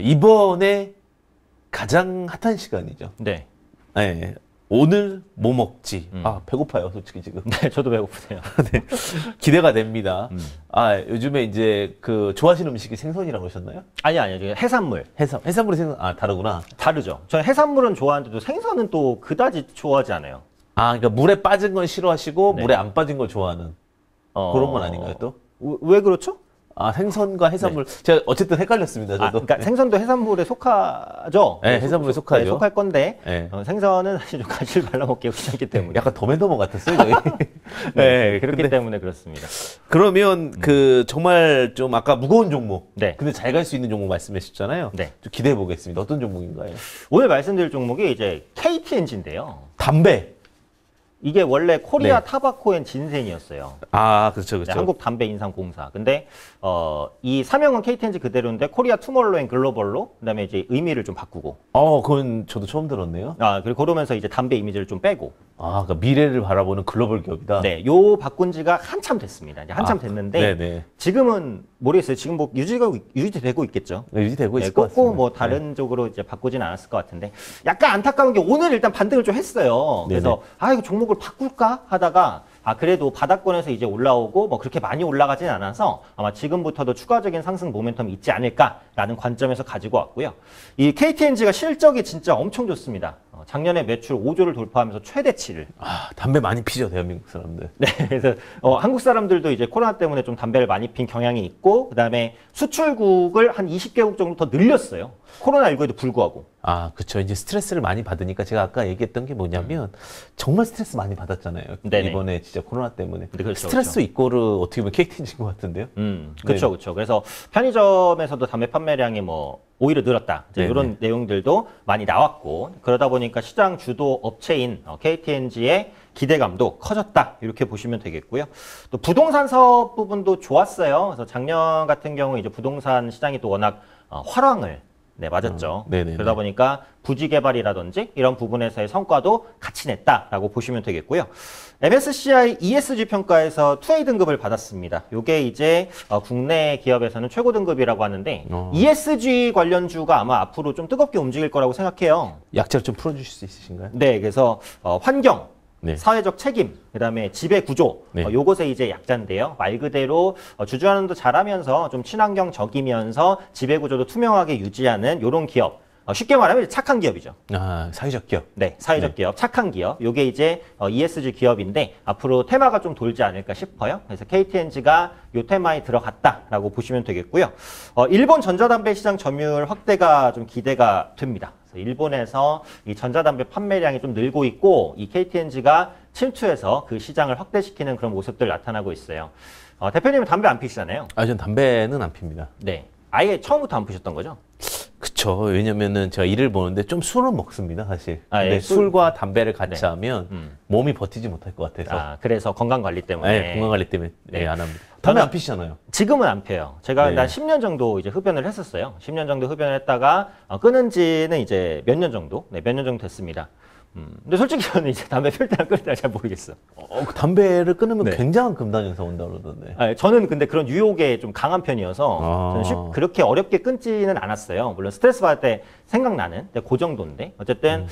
이번에 가장 핫한 시간이죠. 네. 네. 오늘 뭐 먹지? 아, 배고파요, 솔직히 지금. 네, 저도 배고프네요. 네. 기대가 됩니다. 아, 요즘에 이제 그 좋아하시는 음식이 생선이라고 하셨나요? 아니요. 해산물. 해산물이 생선, 아, 다르구나. 다르죠. 저는 해산물은 좋아하는데도 생선은 또 그다지 좋아하지 않아요. 아, 그러니까 물에 빠진 건 싫어하시고, 네. 물에 안 빠진 걸 좋아하는 그런 건 아닌가요, 또? 왜 그렇죠? 아, 생선과 해산물. 네. 제가 어쨌든 헷갈렸습니다, 저도. 아, 그러니까 생선도 해산물에 속하죠? 네, 해산물에 속하죠. 네, 속할 건데, 네. 생선은 사실 좀 가시를 발라먹기 귀찮기 때문에. 네, 약간 더맨더머 같았어요, 저희. 네, 그렇기 때문에 그렇습니다. 그러면, 정말 좀 아까 무거운 종목. 네. 근데 잘 갈 수 있는 종목 말씀해 주셨잖아요. 네. 좀 기대해 보겠습니다. 어떤 종목인가요? 오늘 말씀드릴 종목이 이제 KT&G인데요. 담배. 이게 원래 코리아 네. 타바코 앤 진생이었어요. 아, 그렇죠. 한국 담배 인상 공사. 근데 이 사명은 KT&G 그대로인데 코리아 투몰로우 앤 글로벌로 그다음에 이제 의미를 좀 바꾸고. 그건 저도 처음 들었네요. 아, 그리고 그러면서 이제 담배 이미지를 좀 빼고. 아, 그러니까 미래를 바라보는 글로벌 기업이다. 네, 요 바꾼 지가 한참 됐습니다. 이제 한참 됐는데 네네. 지금은 모르겠어요. 지금 뭐 유지되고 있겠죠. 네, 유지되고 있을 것 같습니다. 꼭 뭐 다른 네. 쪽으로 이제 바꾸진 않았을 것 같은데 약간 안타까운 게 오늘 일단 반등을 좀 했어요. 네네. 그래서 아, 이거 종목을 바꿀까 하다가 아 그래도 바닥권에서 이제 올라오고 뭐 그렇게 많이 올라가진 않아서 아마 지금부터도 추가적인 상승 모멘텀이 있지 않을까라는 관점에서 가지고 왔고요. 이 KT&G가 실적이 진짜 엄청 좋습니다. 작년에 매출 5조를 돌파하면서 최대치를. 아, 담배 많이 피죠, 대한민국 사람들. 네, 그래서 한국 사람들도 이제 코로나 때문에 좀 담배를 많이 핀 경향이 있고 그다음에 수출국을 한 20개국 정도 더 늘렸어요. 코로나19에도 불구하고. 아, 그렇죠. 이제 스트레스를 많이 받으니까 제가 아까 얘기했던 게 뭐냐면 정말 스트레스 많이 받았잖아요. 네네. 이번에 진짜 코로나 때문에. 그렇죠, 스트레스 그렇죠. 이꼬르 어떻게 보면 KT인 것 같은데요. 그렇죠, 그렇죠. 그래서 편의점에서도 담배 판매량이 뭐 오히려 늘었다. 이제 이런 내용들도 많이 나왔고 그러다 보니까 시장 주도 업체인 KT&G의 기대감도 커졌다. 이렇게 보시면 되겠고요. 또 부동산 사업 부분도 좋았어요. 그래서 작년 같은 경우 이제 부동산 시장이 또 워낙 화랑을 네, 맞았죠. 그러다 보니까 부지 개발이라든지 이런 부분에서의 성과도 같이 냈다라고 보시면 되겠고요. MSCI ESG 평가에서 2A 등급을 받았습니다. 이게 이제 국내 기업에서는 최고 등급이라고 하는데 ESG 관련주가 아마 앞으로 좀 뜨겁게 움직일 거라고 생각해요. 약자를 좀 풀어주실 수 있으신가요? 네, 그래서 환경. 네. 사회적 책임, 그다음에 지배 구조, 요것에 이제 약자인데요. 말 그대로 주주환원도 잘하면서 좀 친환경적이면서 지배 구조도 투명하게 유지하는 요런 기업. 쉽게 말하면 착한 기업이죠. 아, 사회적 기업. 네, 사회적 기업, 착한 기업. 요게 이제 ESG 기업인데 앞으로 테마가 좀 돌지 않을까 싶어요. 그래서 KT&G가 요 테마에 들어갔다라고 보시면 되겠고요. 일본 전자담배 시장 점유율 확대가 좀 기대가 됩니다. 일본에서 이 전자담배 판매량이 좀 늘고 있고 이 KT&G가 침투해서 그 시장을 확대시키는 그런 모습들 나타나고 있어요. 대표님은 담배 안 피시잖아요. 아, 전 담배는 안 핍니다. 네, 아예 처음부터 안 피셨던 거죠? 그쵸. 왜냐면은 제가 일을 보는데 좀 술은 먹습니다, 사실. 아, 예, 근데 술과 담배를 같이 하면 몸이 버티지 못할 것 같아서. 아, 그래서 건강 관리 때문에. 네, 건강 관리 때문에 네, 안 합니다. 담배 안 피시잖아요. 지금은 안 펴요. 제가 한 10년 정도 이제 흡연을 했었어요. 10년 정도 흡연을 했다가 끊은 지는 이제 몇 년 정도? 네, 몇 년 정도 됐습니다. 근데 솔직히 저는 이제 담배 필 때랑 끊을 때랑 잘 모르겠어. 담배를 끊으면 굉장한 금단현상 온다 그러던데. 아, 저는 근데 그런 유혹에 좀 강한 편이어서 저는 그렇게 어렵게 끊지는 않았어요. 물론 스트레스 받을 때 생각나는, 근데 그 정도인데. 어쨌든,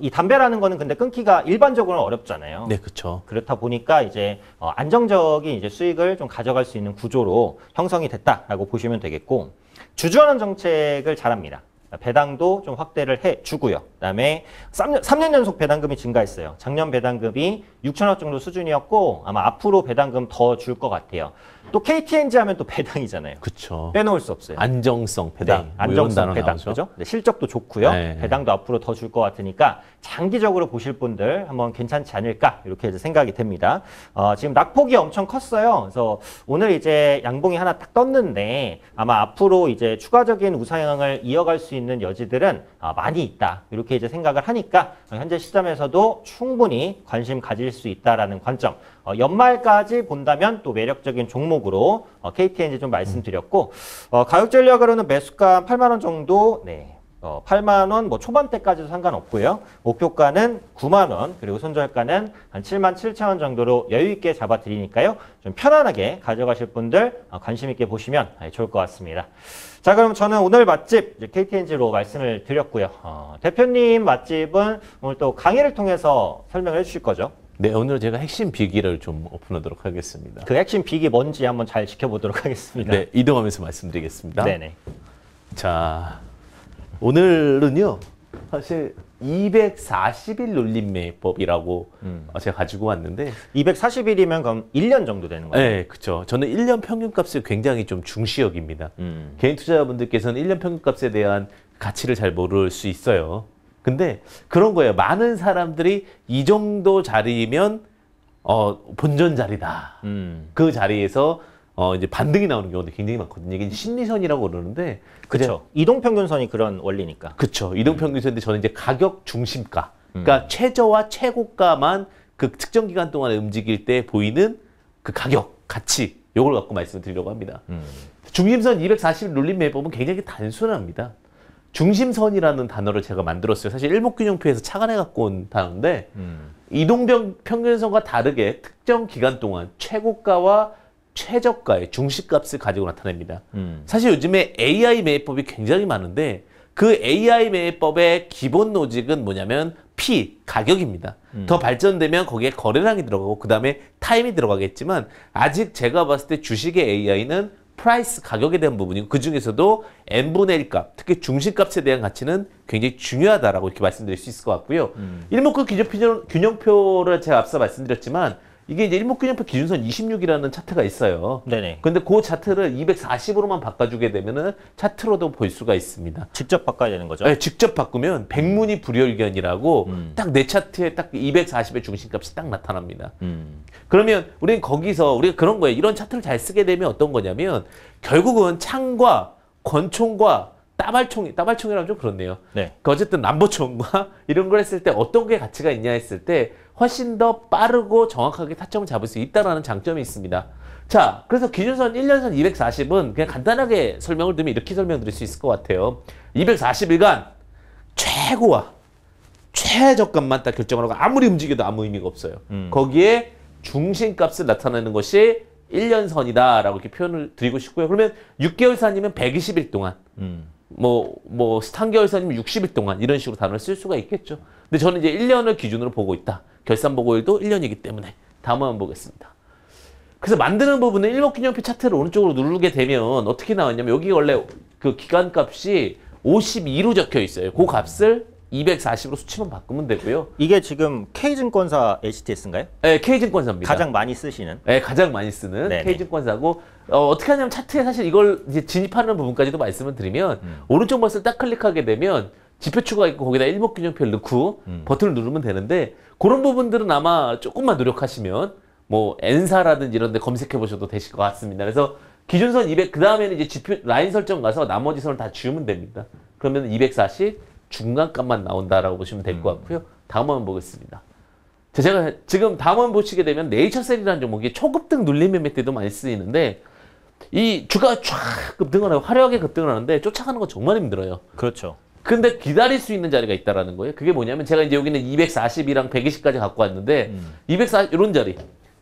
이 담배라는 거는 근데 끊기가 일반적으로는 어렵잖아요. 네, 그쵸. 그렇다 보니까 이제, 안정적인 이제 수익을 좀 가져갈 수 있는 구조로 형성이 됐다라고 보시면 되겠고, 주주환원 정책을 잘합니다. 배당도 좀 확대를 해주고요. 그다음에 3년 연속 배당금이 증가했어요. 작년 배당금이 6,000억 정도 수준이었고 아마 앞으로 배당금 더 줄 것 같아요. 또 KT&G 하면 또 배당이잖아요. 그렇죠. 빼놓을 수 없어요. 안정성 배당. 네, 안정성 배당. 그죠? 네, 실적도 좋고요. 네. 배당도 앞으로 더 줄 것 같으니까 장기적으로 보실 분들 한번 괜찮지 않을까 이렇게 이제 생각이 됩니다. 지금 낙폭이 엄청 컸어요. 그래서 오늘 이제 양봉이 하나 딱 떴는데 아마 앞으로 이제 추가적인 우상향을 이어갈 수 있는 여지들은 많이 있다. 이렇게 이제 생각을 하니까 현재 시점에서도 충분히 관심 가질 수 있다라는 관점. 연말까지 본다면 또 매력적인 종목으로 KT&G 좀 말씀드렸고 가격 전략으로는 매수가 8만 원 정도 네, 8만원 뭐 초반대까지도 상관없고요. 목표가는 9만원, 그리고 손절가는 한 7만 7천원 정도로 여유있게 잡아드리니까요. 좀 편안하게 가져가실 분들 관심있게 보시면 좋을 것 같습니다. 자, 그럼 저는 오늘 맛집 KT&G로 말씀을 드렸고요. 대표님 맛집은 오늘 또 강의를 통해서 설명을 해주실 거죠? 네, 오늘 제가 핵심 비기를 좀 오픈하도록 하겠습니다. 그 핵심 비기 뭔지 한번 잘 지켜보도록 하겠습니다. 네, 이동하면서 말씀드리겠습니다. 네네. 자, 오늘은요, 사실 240일 놀림 매매법이라고 제가 가지고 왔는데, 240일이면 그럼 1년 정도 되는 거예요? 네, 그렇죠. 저는 1년 평균값을 굉장히 좀 중시 여깁니다. 개인 투자자분들께서는 1년 평균값에 대한 가치를 잘 모를 수 있어요. 근데 그런 거예요. 많은 사람들이 이 정도 자리면 본전 자리다. 그 자리에서 이제 반등이 나오는 경우도 굉장히 많거든요. 이게 심리선이라고 그러는데, 그렇죠. 이동평균선이 그런 원리니까. 그렇죠. 이동평균선인데 저는 이제 가격 중심가, 그러니까 최저와 최고가만 그 특정 기간 동안에 움직일 때 보이는 그 가격, 가치, 요걸 갖고 말씀드리려고 합니다. 중심선 240 룰림 매법은 굉장히 단순합니다. 중심선이라는 단어를 제가 만들었어요. 사실 일목균형표에서 착안해 갖고 온 단어인데, 이동평균선과 다르게 특정 기간 동안 최고가와 최저가의 중시값을 가지고 나타냅니다. 사실 요즘에 AI 매매법이 굉장히 많은데, 그 AI 매매법의 기본 로직은 뭐냐면 P, 가격입니다. 더 발전되면 거기에 거래량이 들어가고 그 다음에 타임이 들어가겠지만, 아직 제가 봤을 때 주식의 AI는 프라이스, 가격에 대한 부분이고, 그 중에서도 N분의 1값, 특히 중시값에 대한 가치는 굉장히 중요하다라고 이렇게 말씀드릴 수 있을 것 같고요. 일목균 균형표를 제가 앞서 말씀드렸지만, 이게 이제 일목균형표 기준선 26이라는 차트가 있어요. 네네. 근데 그 차트를 240으로만 바꿔주게 되면은 차트로도 볼 수가 있습니다. 직접 바꿔야 되는 거죠? 네, 직접 바꾸면 백문이 불여일견이라고 딱 내 차트에 딱 240의 중심값이 딱 나타납니다. 그러면 우리는 거기서 우리가 그런 거예요. 이런 차트를 잘 쓰게 되면 어떤 거냐면, 결국은 창과 권총과 따발총이라면 좀 그렇네요. 네. 어쨌든 람보총과 이런 걸 했을 때 어떤 게 가치가 있냐 했을 때 훨씬 더 빠르고 정확하게 타점을 잡을 수 있다는 장점이 있습니다. 자, 그래서 기준선 1년선 240은 그냥 간단하게 설명을 드리면 이렇게 설명드릴 수 있을 것 같아요. 240일간 최고와 최저값만 딱 결정을 하고 아무리 움직여도 아무 의미가 없어요. 거기에 중심값을 나타내는 것이 1년선이다 라고 이렇게 표현을 드리고 싶고요. 그러면 6개월선이면 120일 동안, 한개월선이면 60일 동안, 이런 식으로 단어를 쓸 수가 있겠죠. 근데 저는 이제 1년을 기준으로 보고 있다. 결산보고일도 1년이기 때문에. 다음 한번 보겠습니다. 그래서 만드는 부분은 일목균형표 차트를 오른쪽으로 누르게 되면 어떻게 나왔냐면, 여기 원래 그 기간값이 52로 적혀 있어요. 그 값을 240으로 수치만 바꾸면 되고요. 이게 지금 K증권사 HTS인가요? 네, K증권사입니다. 가장 많이 쓰시는? 네, 가장 많이 쓰는 네네. K증권사고, 어떻게 하냐면 차트에 사실 이걸 이제 진입하는 부분까지도 말씀을 드리면, 오른쪽 버튼을 딱 클릭하게 되면 지표추가 있고 거기다 일목균형표를 넣고 버튼을 누르면 되는데, 그런 부분들은 아마 조금만 노력하시면 뭐 N사라든지 이런 데 검색해 보셔도 되실 것 같습니다. 그래서 기준선 200, 그 다음에는 이제 지표 라인 설정 가서 나머지 선을 다 지우면 됩니다. 그러면 240 중간값만 나온다라고 보시면 될 것 같고요. 다음 한번 보겠습니다. 자, 제가 지금 다음 한번 보시게 되면 네이처셀이라는 종목이 초급등 눌림 매매 때도 많이 쓰이는데, 이 주가 쫙 급등을 하고 화려하게 급등을 하는데 쫓아가는 건 정말 힘들어요. 그렇죠. 근데 기다릴 수 있는 자리가 있다라는 거예요. 그게 뭐냐면, 제가 이제 여기는 240이랑 120까지 갖고 왔는데 240 이런 자리.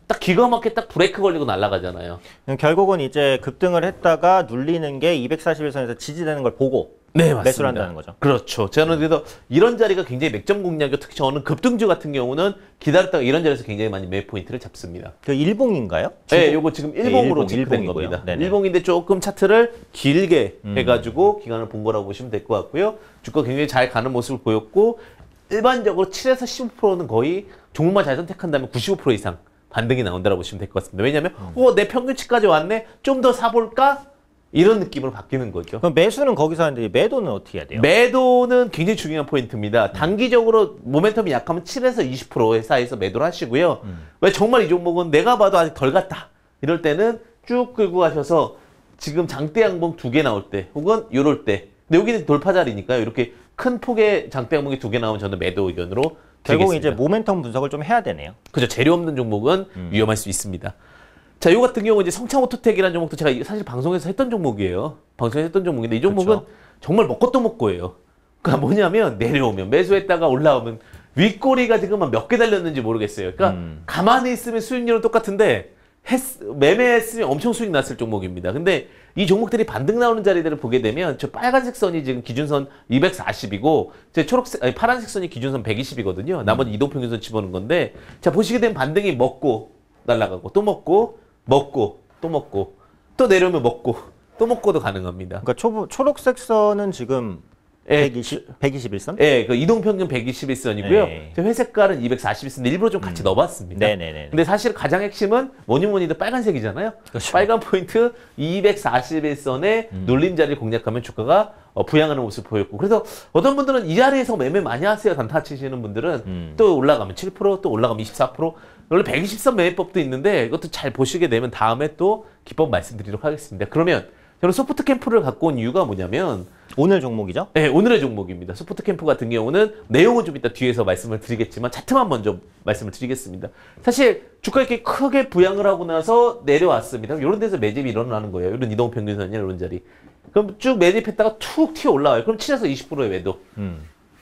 딱 기가 막히게 딱 브레이크 걸리고 날아가잖아요. 결국은 이제 급등을 했다가 눌리는 게 241선에서 지지되는 걸 보고 네, 맞습니다. 매수를 한다는 거죠. 그렇죠. 저는 그래서 이런 자리가 굉장히 맥점 공략이고, 특히 저는 급등주 같은 경우는 기다렸다가 이런 자리에서 굉장히 많이 매매 포인트를 잡습니다. 그 일봉인가요? 네, 요거 지금 일봉으로 체크된 겁니다. 네네. 일봉인데 조금 차트를 길게 해가지고 기간을 본 거라고 보시면 될 것 같고요. 주가 굉장히 잘 가는 모습을 보였고, 일반적으로 7에서 15%는 거의 종목만 잘 선택한다면 95% 이상 반등이 나온다라고 보시면 될 것 같습니다. 왜냐하면 내 평균치까지 왔네, 좀 더 사볼까? 이런 느낌으로 바뀌는 거죠. 그럼 매수는 거기서 하는데 매도는 어떻게 해야 돼요? 매도는 굉장히 중요한 포인트입니다. 단기적으로 모멘텀이 약하면 7에서 20%의 사이에서 매도를 하시고요. 왜 정말 이 종목은 내가 봐도 아직 덜 갔다 이럴 때는 쭉 끌고 가셔서 지금 장대 양봉 2개 나올 때 혹은 요럴 때, 근데 여기는 돌파 자리니까요. 이렇게 큰 폭의 장대 양봉이 2개 나오면 저는 매도 의견으로 결국 이제 모멘텀 분석을 좀 해야 되네요. 그죠. 재료 없는 종목은 위험할 수 있습니다. 자, 요 같은 경우 이제 성창오토텍이라는 종목도 제가 사실 방송에서 했던 종목이에요. 방송에서 했던 종목인데, 이 종목은 그쵸. 정말 먹것도 먹고예요. 그러니까 뭐냐면 내려오면 매수했다가 올라오면 윗꼬리가 지금 몇 개 달렸는지 모르겠어요. 그러니까 가만히 있으면 수익률은 똑같은데 매매했으면 엄청 수익 났을 종목입니다. 근데 이 종목들이 반등 나오는 자리들을 보게 되면 저 빨간색 선이 지금 기준선 240이고 제 초록색 아니 파란색 선이 기준선 120이거든요. 나머지 이동평균선 집어넣은 건데 자 보시게 되면 반등이 먹고 날아가고 또 먹고 먹고 또 먹고 또 내려오면 먹고 또 먹고도 가능합니다. 그러니까 초록색 선은 지금 예, 121선? 예, 그 이동평균 121선이고요. 네. 회색깔은 241선인데 일부러 좀 같이 넣어봤습니다. 네네네. 근데 사실 가장 핵심은 뭐니뭐니도 빨간색이잖아요. 그렇죠. 빨간 포인트 241선의 눌림자리를 공략하면 주가가 부양하는 모습을 보였고 그래서 어떤 분들은 이 자리에서 매매 많이 하세요. 단타 치시는 분들은 또 올라가면 7% 또 올라가면 24% 원래 120선 매매법도 있는데 이것도 잘 보시게 되면 다음에 또 기법 말씀드리도록 하겠습니다. 그러면 저는 소프트 캠프를 갖고 온 이유가 뭐냐면 오늘 종목이죠? 네, 오늘의 종목입니다. 소프트 캠프 같은 경우는 내용은 좀 이따 뒤에서 말씀을 드리겠지만 차트만 먼저 말씀을 드리겠습니다. 사실 주가 이렇게 크게 부양을 하고 나서 내려왔습니다. 그럼 이런 데서 매집이 일어나는 거예요. 이런 이동평균선이나 이런 자리. 그럼 쭉 매집했다가 툭 튀어 올라와요. 그럼 7에서 20%의 매도.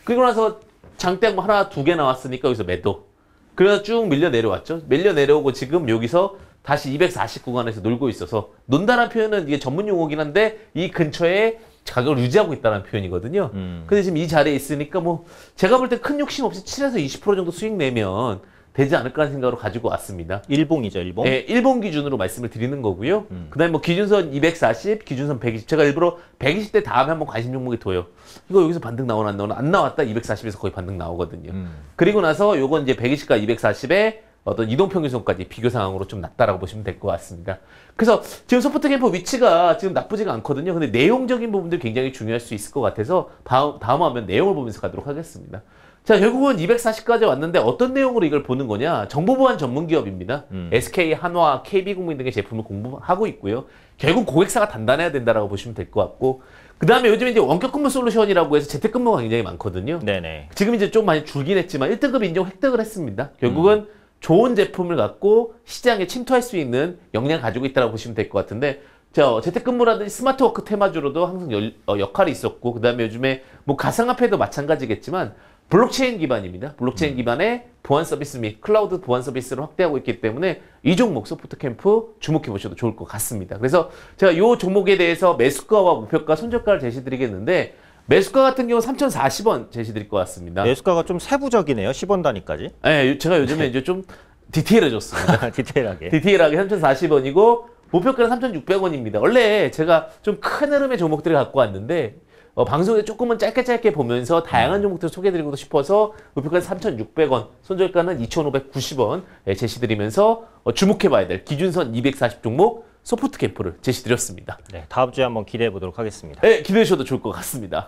그리고 나서 장대 뭐 하나, 두 개 나왔으니까 여기서 매도. 그래서 쭉 밀려 내려왔죠. 밀려 내려오고 지금 여기서 다시 240 구간에서 놀고 있어서 논다라는 표현은 이게 전문 용어긴 한데 이 근처에 가격을 유지하고 있다는 표현이거든요. 근데 지금 이 자리에 있으니까 뭐 제가 볼 때 큰 욕심 없이 7에서 20% 정도 수익 내면 되지 않을까 하는 생각으로 가지고 왔습니다. 일봉이죠, 일봉? 네, 일봉 기준으로 말씀을 드리는 거고요. 그 다음에 뭐 기준선 240, 기준선 120. 제가 일부러 120대 다음에 한번 관심 종목이 둬요. 이거 여기서 반등 나오나 안 나오나? 안 나왔다. 240에서 거의 반등 나오거든요. 그리고 나서 요건 이제 120과 240에 어떤 이동평균선까지 비교 상황으로 좀 낮다라고 보시면 될 것 같습니다. 그래서 지금 소프트 캠프 위치가 지금 나쁘지가 않거든요. 근데 내용적인 부분들이 굉장히 중요할 수 있을 것 같아서 다음 화면 내용을 보면서 가도록 하겠습니다. 자, 결국은 240까지 왔는데 어떤 내용으로 이걸 보는 거냐? 정보보안 전문기업입니다. SK, 한화, KB국민은행 등의 제품을 공부하고 있고요. 결국 고객사가 단단해야 된다라고 보시면 될 것 같고 그 다음에 요즘 이제 원격근무 솔루션이라고 해서 재택근무가 굉장히 많거든요. 네네. 지금 이제 좀 많이 줄긴 했지만 1등급 인정 획득을 했습니다. 결국은 좋은 제품을 갖고 시장에 침투할 수 있는 역량을 가지고 있다고 보시면 될 것 같은데 저 재택근무라든지 스마트워크 테마주로도 항상 역할이 있었고 그 다음에 요즘에 뭐 가상화폐도 마찬가지겠지만 블록체인 기반입니다. 블록체인 기반의 보안 서비스 및 클라우드 보안 서비스를 확대하고 있기 때문에 이 종목 소프트 캠프 주목해 보셔도 좋을 것 같습니다. 그래서 제가 이 종목에 대해서 매수가와 목표가, 손절가를 제시드리겠는데 매수가 같은 경우 3,040원 제시드릴 것 같습니다. 매수가가 좀 세부적이네요. 10원 단위까지. 네, 제가 요즘에 이제 좀 디테일해졌습니다. 디테일하게 3,040원이고 목표가는 3,600원입니다. 원래 제가 좀 큰 흐름의 종목들을 갖고 왔는데 방송에 조금은 짧게 보면서 다양한 종목들을 소개해드리고 싶어서 목표가는 3,600원, 손절가는 2,590원 제시드리면서 주목해봐야 될 기준선 240 종목 소프트 캠프를 제시드렸습니다. 네, 다음 주에 한번 기대해보도록 하겠습니다. 네, 기대해 주셔도 좋을 것 같습니다.